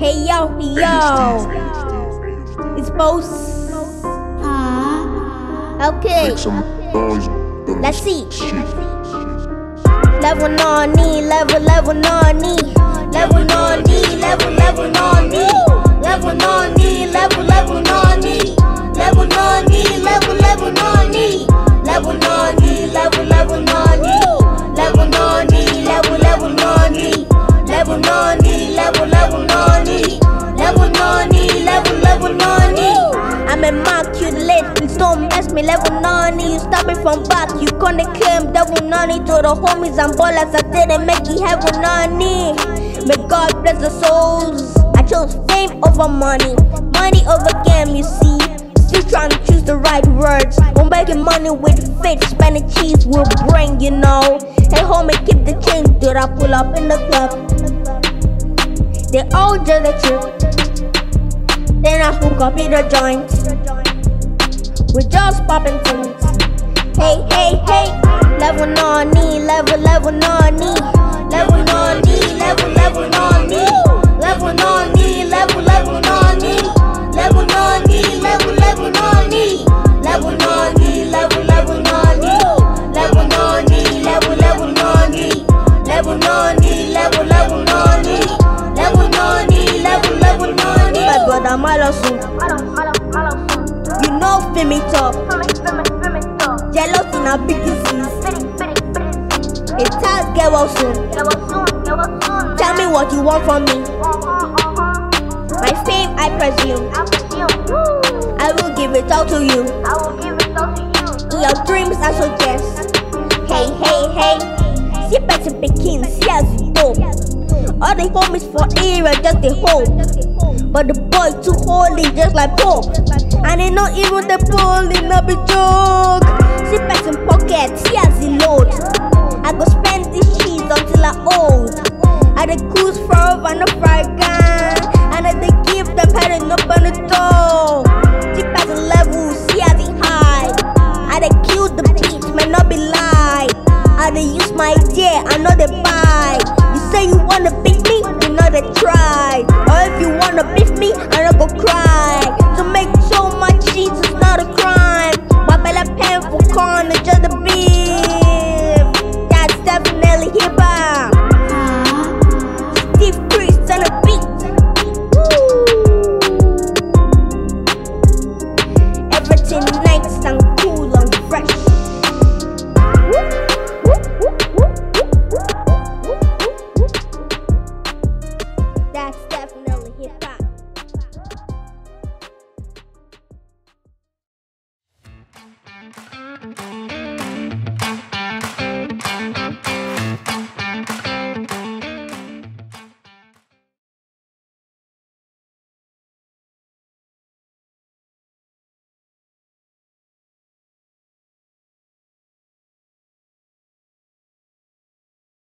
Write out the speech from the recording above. Hey yo, yo. It's both. Okay. Let's see. Level on knee, level on knee, level on knee, level on knee, level on knee, level on knee, level on knee, level on knee, level on knee, level on knee, level on knee, level on knee, level on knee, level on knee, level on knee, level on knee. I'm in my cute little storm. Me level 90, you stop me from back. You gonna claim devil 90. To the homies and ballers I didn't make it heaven 90. May God bless the souls. I chose fame over money, money over game, you see. Still trying to choose the right words. I'm making money with faith, Spanish cheese will bring, you know. Hey homie, keep the change. Dude, I pull up in the club, they all just the chip. Then I hook up in the joint. We just poppin' things. Hey, hey, hey. Level on knee, level on knee, level on knee, level on knee, level on knee, level on knee, level on knee, level on knee, level on knee, level on knee, level on knee, level on knee, level on knee, level on knee, level on knee, level on knee. My brother, my lawsuit. You know, film it up. Jealous in a big disease. It's time, get well soon. Tell me what you want from me. My fame, I presume. I will give it all to you. In your dreams, I suggest. Hey, hey, hey. See better Pekins, yes, hope. All the homies for era, just the hope. But the boy too holy, just like Pope. And they not even the ball, they not be joke. See person pocket, she has the load. I go spend this shit until I old. I the cruise forever, no fragrance.